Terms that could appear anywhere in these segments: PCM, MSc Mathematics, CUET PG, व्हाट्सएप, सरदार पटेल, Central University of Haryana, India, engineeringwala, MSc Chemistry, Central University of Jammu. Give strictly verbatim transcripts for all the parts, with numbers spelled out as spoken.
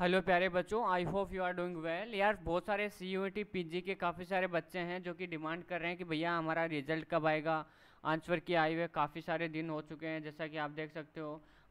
Hello प्यारे बच्चों, I hope you are doing well. यार बहुत सारे C U E T P G के काफ़ी सारे बच्चे हैं जो कि डिमांड कर रहे हैं कि भैया हमारा रिजल्ट कब आएगा। आंसर की आए हुए काफ़ी सारे दिन हो चुके हैं, जैसा कि आप देख सकते हो।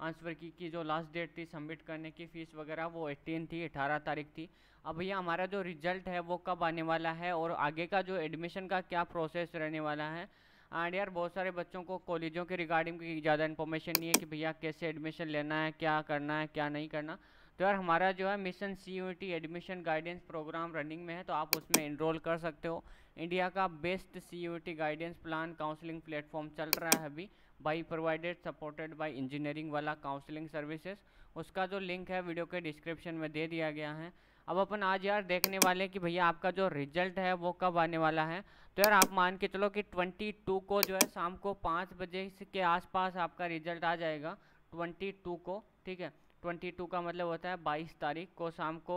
आंसर की की जो लास्ट डेट थी सबमिट करने की फ़ीस वगैरह वो अठारह थी, अठारह तारीख थी। अब भैया हमारा जो रिजल्ट है वो कब आने वाला है और आगे का जो एडमिशन का क्या प्रोसेस रहने वाला है। एंड यार बहुत सारे बच्चों को कॉलेजों के रिगार्डिंग की ज़्यादा इन्फॉर्मेशन नहीं है कि भैया कैसे एडमिशन लेना है, क्या करना है, क्या नहीं करना। तो यार हमारा जो है mission C U T admission guidance program running में है, तो आप उसमें इनरोल कर सकते हो। इंडिया का best C U T guidance plan counselling platform चल रहा है अभी by provided supported by engineering वाला काउंसलिंग सर्विसेज। उसका जो लिंक है वीडियो के डिस्क्रिप्शन में दे दिया गया है। अब अपन आज यार देखने वाले कि भैया आपका जो रिजल्ट है वो कब आने वाला है। तो यार आप मान के चलो कि बाईस को जो है शाम को पाँच बजे के आसपास आपका रिजल्ट आ जाएगा, बाईस को, ठीक है। बाईस का मतलब होता है बाईस तारीख को शाम को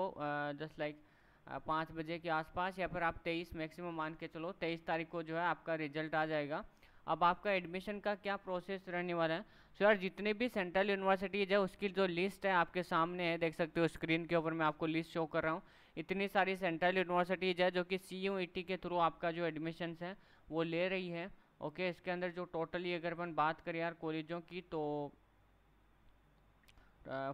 जस्ट लाइक पाँच बजे के आसपास, या फिर आप तेईस मैक्सिमम मान के चलो तेईस तारीख को जो है आपका रिजल्ट आ जाएगा। अब आपका एडमिशन का क्या प्रोसेस रहने वाला है। सो यार जितने भी सेंट्रल यूनिवर्सिटीज़ है उसकी जो लिस्ट है आपके सामने है, देख सकते हो स्क्रीन के ऊपर मैं आपको लिस्ट शो कर रहा हूँ। इतनी सारी सेंट्रल यूनिवर्सिटीज़ है जो कि सी यू ई टी के थ्रू आपका जो एडमिशन्स है वो ले रही है। ओके, इसके अंदर जो टोटली अगर अपन बात करें यार कॉलेजों की तो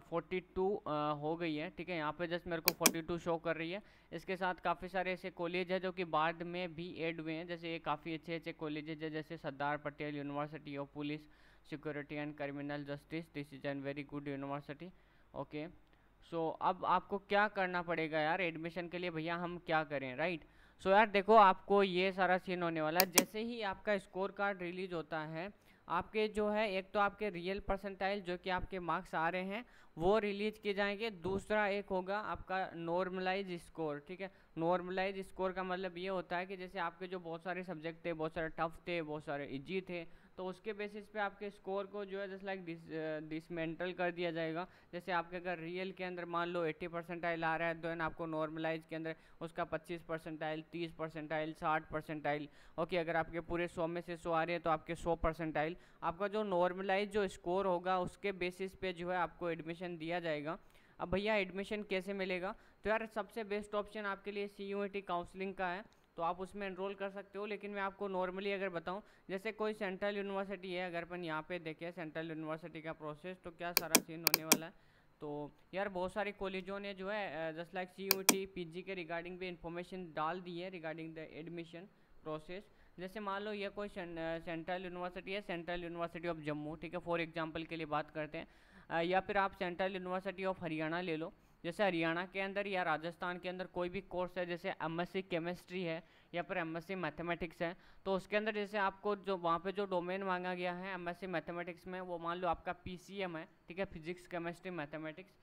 फोर्टी uh, टू uh, हो गई है, ठीक है। यहाँ पे जस्ट मेरे को फोर्टी टू शो कर रही है। इसके साथ काफ़ी सारे ऐसे कॉलेज है जो कि बाद में भी ऐड हुए हैं, जैसे ये काफ़ी अच्छे अच्छे कॉलेजेज है जैसे सरदार पटेल university of police security and criminal justice. This is an very good university. Okay, so अब आपको क्या करना पड़ेगा यार एडमिशन के लिए, भैया हम क्या करें, राइट। सो यार देखो आपको ये सारा सीन होने वाला है। जैसे ही आपका स्कोर कार्ड रिलीज होता है आपके जो है, एक तो आपके रियल परसेंटाइल जो कि आपके मार्क्स आ रहे हैं वो रिलीज किए जाएंगे। दूसरा एक होगा आपका नॉर्मलाइज स्कोर, ठीक है। नॉर्मलाइज स्कोर का मतलब ये होता है कि जैसे आपके जो बहुत सारे सब्जेक्ट थे, बहुत सारे टफ थे, बहुत सारे इजी थे, तो उसके बेसिस पे आपके स्कोर को जो है जस्ट लाइक डिसमेंटल कर दिया जाएगा। जैसे आपके अगर रियल के अंदर मान लो अस्सी परसेंटाइल आ रहा है, देन आपको नॉर्मलाइज के अंदर उसका पच्चीस परसेंटाइल, तीस परसेंटाइल, साठ परसेंटाइल। ओके, अगर आपके पूरे सौ में से सौ आ रहे हैं तो आपके सौ परसेंटाइल। आपका जो नॉर्मलाइज जो स्कोर होगा उसके बेसिस पे जो है आपको एडमिशन दिया जाएगा। अब भैया एडमिशन कैसे मिलेगा, तो यार सबसे बेस्ट ऑप्शन आपके लिए C U E T counselling का है, तो आप उसमें एनरोल कर सकते हो। लेकिन मैं आपको नॉर्मली अगर बताऊं, जैसे कोई सेंट्रल यूनिवर्सिटी है, अगर अपन यहाँ पे देखें सेंट्रल यूनिवर्सिटी का प्रोसेस तो क्या सारा सीन होने वाला है। तो यार बहुत सारे कॉलेजों ने जो है just like C U T P G के रिगार्डिंग भी इंफॉर्मेशन डाल दी है रिगार्डिंग द एडमिशन प्रोसेस। जैसे मान लो ये कोई सेंट्रल यूनिवर्सिटी है, सेंट्रल यूनिवर्सिटी ऑफ जम्मू, ठीक है, फॉर एग्जाम्पल के लिए बात करते हैं, या फिर आप सेंट्रल यूनिवर्सिटी ऑफ हरियाणा ले लो। जैसे हरियाणा के अंदर या राजस्थान के अंदर कोई भी कोर्स है, जैसे एमएससी केमिस्ट्री है या फिर एमएससी मैथमेटिक्स है, तो उसके अंदर जैसे आपको जो वहाँ पे जो डोमेन मांगा गया है एमएससी मैथमेटिक्स में, वो मान लो आपका पीसीएम है, ठीक है, फिजिक्स केमिस्ट्री मैथमेटिक्स।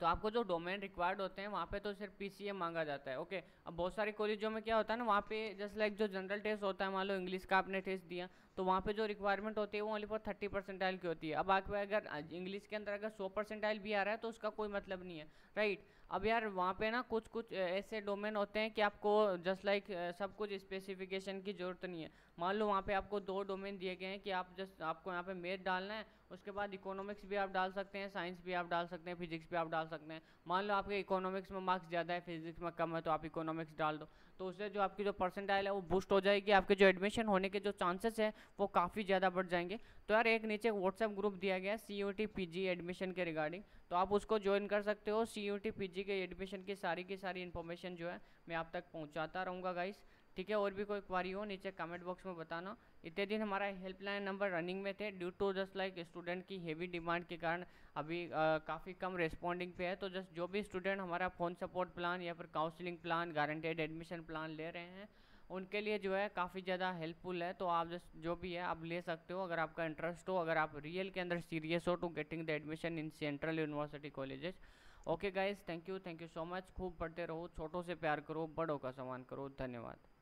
तो आपको जो डोमेन रिक्वायर्ड होते हैं वहाँ पे तो सिर्फ पीसीएम मांगा जाता है। ओके, अब बहुत सारे कॉलेजों में क्या होता है ना, वहाँ पे जस्ट लाइक जो जनरल टेस्ट होता है, मान लो इंग्लिश का आपने टेस्ट दिया, तो वहाँ पे जो रिक्वायरमेंट होती है वो ओनली फॉर थर्टी परसेंटाइल की होती है। अब आपके अगर इंग्लिश के अंदर अगर सौ परसेंटाइल भी आ रहा है तो उसका कोई मतलब नहीं है, राइट। अब यार वहाँ पे ना कुछ कुछ ऐसे डोमेन होते हैं कि आपको जस्ट लाइक सब कुछ स्पेसिफिकेशन की ज़रूरत नहीं है। मान लो वहाँ पे आपको दो डोमेन दिए गए हैं कि आप जस्ट आपको यहाँ पे मैथ डालना है, उसके बाद इकोनॉमिक्स भी आप डाल सकते हैं, साइंस भी आप डाल सकते हैं, फिजिक्स भी आप डाल सकते हैं। मान लो आपके इकोनॉमिक्स में मार्क्स ज़्यादा है, फिजिक्स में कम है, तो आप इकोनॉमिक्स डाल दो, तो उससे जो आपकी जो परसेंटाइल है वो बूस्ट हो जाएगी। आपके जो एडमिशन होने के जो चांसेस है वो काफ़ी ज़्यादा बढ़ जाएंगे। तो यार एक नीचे व्हाट्सएप ग्रुप दिया गया है C U T P G admission के रिगार्डिंग, तो आप उसको ज्वाइन कर सकते हो। C U T P G के एडमिशन की सारी की सारी इन्फॉर्मेशन जो है मैं आप तक पहुँचाता रहूँगा गाइस, ठीक है। और भी कोई क्वारी हो नीचे कमेंट बॉक्स में बताना। इतने दिन हमारा हेल्पलाइन नंबर रनिंग में थे, due to just like student की हेवी डिमांड के कारण अभी काफ़ी कम रेस्पॉन्डिंग पे है। तो जस्ट जो भी स्टूडेंट हमारा फ़ोन सपोर्ट प्लान या फिर counselling plan, guaranteed admission plan ले रहे हैं, उनके लिए जो है काफ़ी ज़्यादा हेल्पफुल है। तो आप जस्ट जो भी है आप ले सकते हो अगर आपका इंटरेस्ट हो, अगर आप रियल के अंदर सीरियस हो to getting the admission in central university colleges. Okay guys, thank you, thank you so much. खूब पढ़ते रहो, छोटों से प्यार करो, बड़ों का सम्मान करो। धन्यवाद।